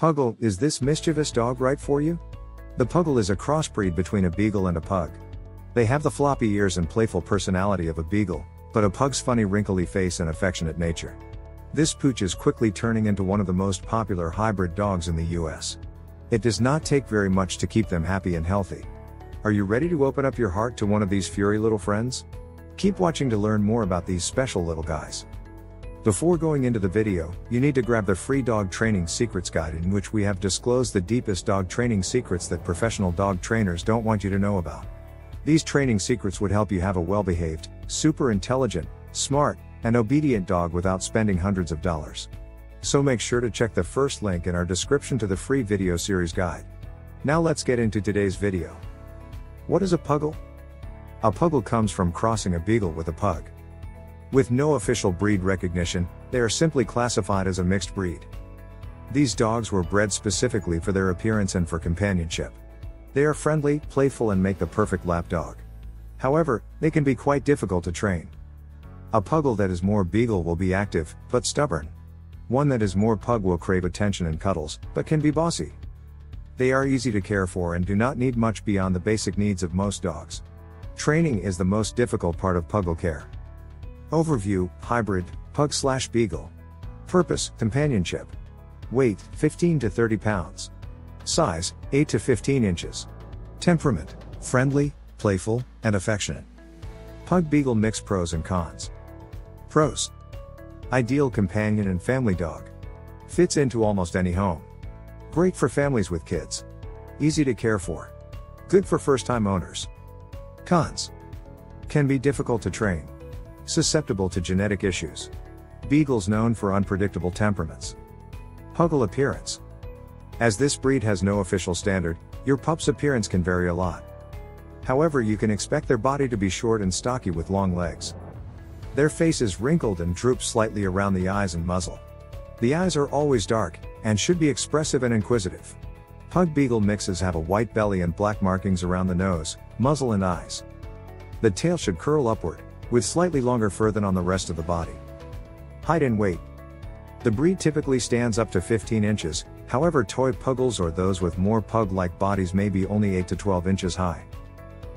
Puggle, is this mischievous dog right for you? The Puggle is a crossbreed between a Beagle and a Pug. They have the floppy ears and playful personality of a Beagle, but a Pug's funny wrinkly face and affectionate nature. This pooch is quickly turning into one of the most popular hybrid dogs in the US. It does not take very much to keep them happy and healthy. Are you ready to open up your heart to one of these furry little friends? Keep watching to learn more about these special little guys. Before going into the video, you need to grab the free dog training secrets guide in which we have disclosed the deepest dog training secrets that professional dog trainers don't want you to know about. These training secrets would help you have a well-behaved, super intelligent, smart, and obedient dog without spending hundreds of dollars. So make sure to check the first link in our description to the free video series guide. Now let's get into today's video. What is a Puggle? A Puggle comes from crossing a Beagle with a Pug. With no official breed recognition, they are simply classified as a mixed breed. These dogs were bred specifically for their appearance and for companionship. They are friendly, playful, and make the perfect lapdog. However, they can be quite difficult to train. A Puggle that is more Beagle will be active, but stubborn. One that is more Pug will crave attention and cuddles, but can be bossy. They are easy to care for and do not need much beyond the basic needs of most dogs. Training is the most difficult part of Puggle care. Overview, hybrid, Pug/Beagle. Purpose, companionship. Weight, 15 to 30 pounds. Size, 8 to 15 inches. Temperament, friendly, playful, and affectionate. Pug-Beagle mix. Pros and cons. Pros. Ideal companion and family dog. Fits into almost any home. Great for families with kids. Easy to care for. Good for first-time owners. Cons. Can be difficult to train. Susceptible to genetic issues. Beagles known for unpredictable temperaments. Puggle appearance. As this breed has no official standard, your pup's appearance can vary a lot. However, you can expect their body to be short and stocky with long legs. Their face is wrinkled and droops slightly around the eyes and muzzle. The eyes are always dark, and should be expressive and inquisitive. Pug-Beagle mixes have a white belly and black markings around the nose, muzzle and eyes. The tail should curl upward, with slightly longer fur than on the rest of the body. Height and weight. The breed typically stands up to 15 inches, however toy Puggles or those with more Pug-like bodies may be only 8 to 12 inches high.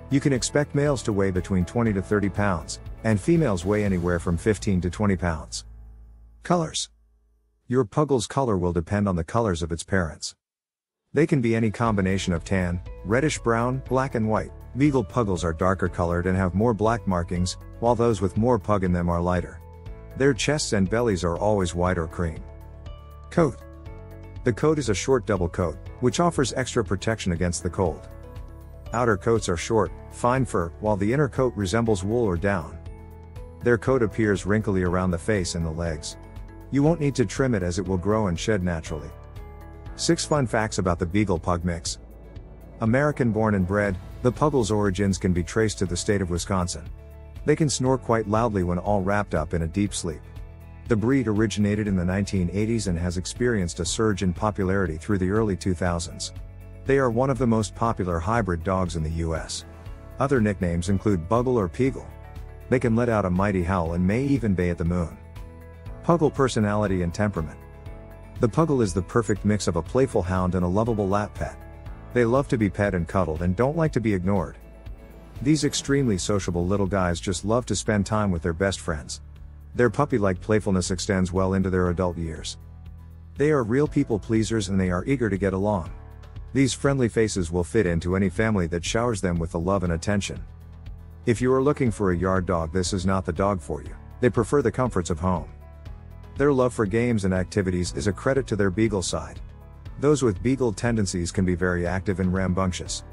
You can expect males to weigh between 20 to 30 pounds, and females weigh anywhere from 15 to 20 pounds. Colors. Your Puggle's color will depend on the colors of its parents. They can be any combination of tan, reddish-brown, black and white. Beagle Puggles are darker colored and have more black markings, while those with more Pug in them are lighter. Their chests and bellies are always white or cream. Coat. The coat is a short double coat, which offers extra protection against the cold. Outer coats are short, fine fur, while the inner coat resembles wool or down. Their coat appears wrinkly around the face and the legs. You won't need to trim it as it will grow and shed naturally. 6 fun facts about the Beagle Pug mix. American born and bred, the Puggle's origins can be traced to the state of Wisconsin. They can snore quite loudly when all wrapped up in a deep sleep. The breed originated in the 1980s and has experienced a surge in popularity through the early 2000s. They are one of the most popular hybrid dogs in the US. Other nicknames include Buggle or Puggle. They can let out a mighty howl and may even bay at the moon. Puggle personality and temperament. The Puggle is the perfect mix of a playful hound and a lovable lap pet. They love to be pet and cuddled and don't like to be ignored. These extremely sociable little guys just love to spend time with their best friends. Their puppy-like playfulness extends well into their adult years. They are real people pleasers and they are eager to get along. These friendly faces will fit into any family that showers them with the love and attention. If you are looking for a yard dog, this is not the dog for you. They prefer the comforts of home. Their love for games and activities is a credit to their Beagle side. Those with Beagle tendencies can be very active and rambunctious.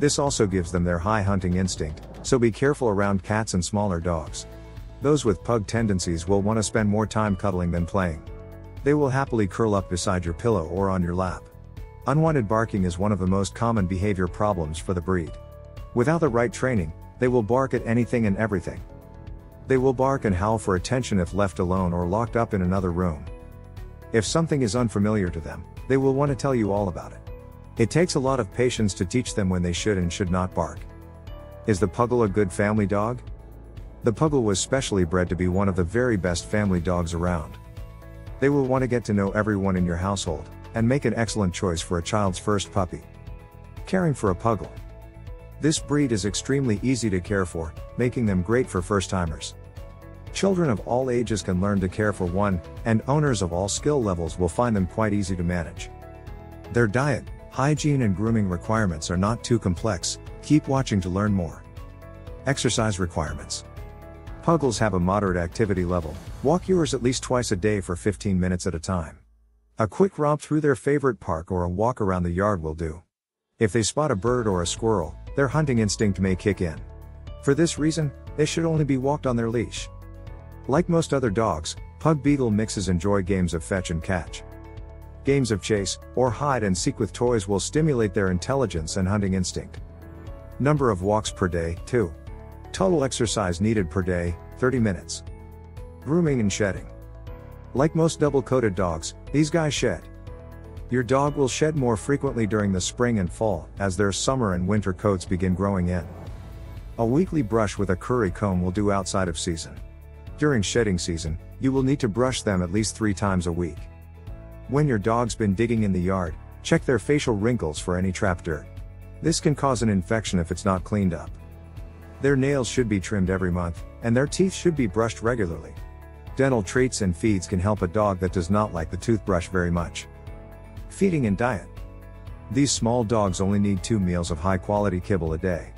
This also gives them their high hunting instinct, so be careful around cats and smaller dogs. Those with Pug tendencies will want to spend more time cuddling than playing. They will happily curl up beside your pillow or on your lap. Unwanted barking is one of the most common behavior problems for the breed. Without the right training, they will bark at anything and everything. They will bark and howl for attention if left alone or locked up in another room. If something is unfamiliar to them, they will want to tell you all about it. It takes a lot of patience to teach them when they should and should not bark. Is the Puggle a good family dog? The Puggle was specially bred to be one of the very best family dogs around. They will want to get to know everyone in your household, and make an excellent choice for a child's first puppy. Caring for a Puggle. This breed is extremely easy to care for, making them great for first-timers. Children of all ages can learn to care for one, and owners of all skill levels will find them quite easy to manage. Their diet, hygiene and grooming requirements are not too complex. Keep watching to learn more. Exercise requirements. Puggles have a moderate activity level. Walk yours at least twice a day for 15 minutes at a time. A quick romp through their favorite park or a walk around the yard will do. If they spot a bird or a squirrel, their hunting instinct may kick in. For this reason, they should only be walked on their leash. Like most other dogs, Pug Beagle mixes enjoy games of fetch and catch. Games of chase, or hide and seek with toys will stimulate their intelligence and hunting instinct. Number of walks per day, 2. Total exercise needed per day, 30 minutes. Grooming and shedding. Like most double-coated dogs, these guys shed. Your dog will shed more frequently during the spring and fall, as their summer and winter coats begin growing in. A weekly brush with a curry comb will do outside of season. During shedding season, you will need to brush them at least 3 times a week. When your dog's been digging in the yard, check their facial wrinkles for any trapped dirt. This can cause an infection if it's not cleaned up. Their nails should be trimmed every month, and their teeth should be brushed regularly. Dental treats and feeds can help a dog that does not like the toothbrush very much. Feeding and diet. These small dogs only need 2 meals of high-quality kibble a day.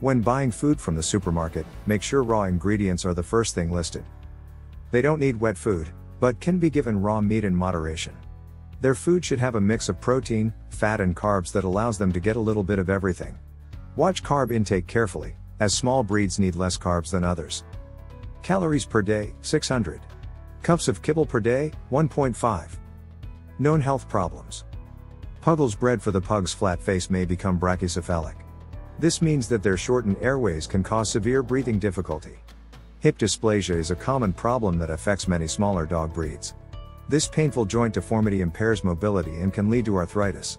When buying food from the supermarket, make sure raw ingredients are the first thing listed. They don't need wet food, but can be given raw meat in moderation. Their food should have a mix of protein, fat and carbs that allows them to get a little bit of everything. Watch carb intake carefully, as small breeds need less carbs than others. Calories per day, 600. Cups of kibble per day, 1.5. Known health problems. Puggles bred for the pug's flat face may become brachycephalic. This means that their shortened airways can cause severe breathing difficulty. Hip dysplasia is a common problem that affects many smaller dog breeds. This painful joint deformity impairs mobility and can lead to arthritis.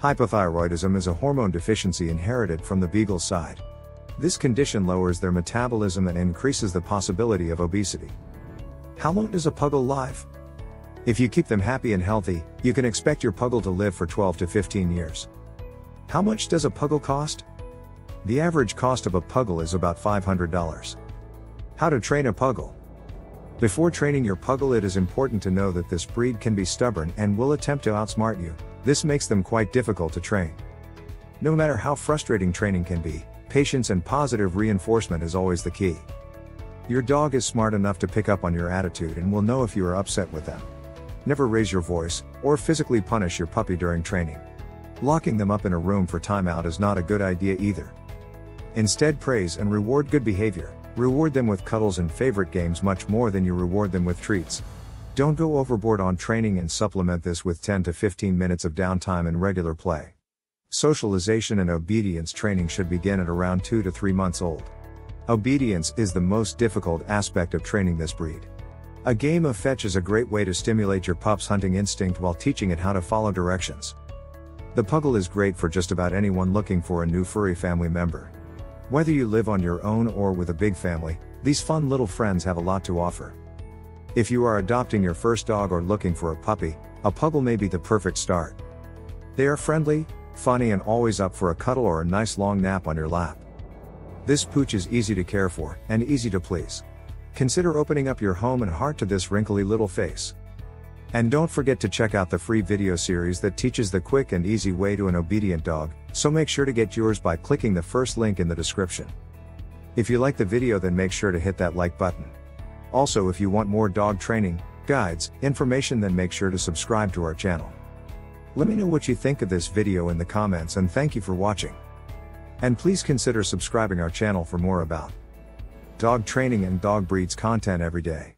Hypothyroidism is a hormone deficiency inherited from the Beagle side. This condition lowers their metabolism and increases the possibility of obesity. How long does a Puggle live? If you keep them happy and healthy, you can expect your Puggle to live for 12 to 15 years. How much does a Puggle cost? The average cost of a Puggle is about $500. How to train a Puggle? Before training your Puggle, it is important to know that this breed can be stubborn and will attempt to outsmart you. This makes them quite difficult to train. No matter how frustrating training can be, patience and positive reinforcement is always the key. Your dog is smart enough to pick up on your attitude and will know if you are upset with them. Never raise your voice, or physically punish your puppy during training. Locking them up in a room for timeout is not a good idea either. Instead, praise and reward good behavior. Reward them with cuddles and favorite games much more than you reward them with treats. Don't go overboard on training and supplement this with 10 to 15 minutes of downtime and regular play. Socialization and obedience training should begin at around 2 to 3 months old. Obedience is the most difficult aspect of training this breed. A game of fetch is a great way to stimulate your pup's hunting instinct while teaching it how to follow directions. The Puggle is great for just about anyone looking for a new furry family member. Whether you live on your own or with a big family, these fun little friends have a lot to offer. If you are adopting your first dog or looking for a puppy, a Puggle may be the perfect start. They are friendly, funny and always up for a cuddle or a nice long nap on your lap. This pooch is easy to care for, and easy to please. Consider opening up your home and heart to this wrinkly little face. And don't forget to check out the free video series that teaches the quick and easy way to an obedient dog, so make sure to get yours by clicking the first link in the description. If you like the video, then make sure to hit that like button. Also, if you want more dog training, guides, information, then make sure to subscribe to our channel. Let me know what you think of this video in the comments, and thank you for watching. And please consider subscribing our channel for more about dog training and dog breeds content every day.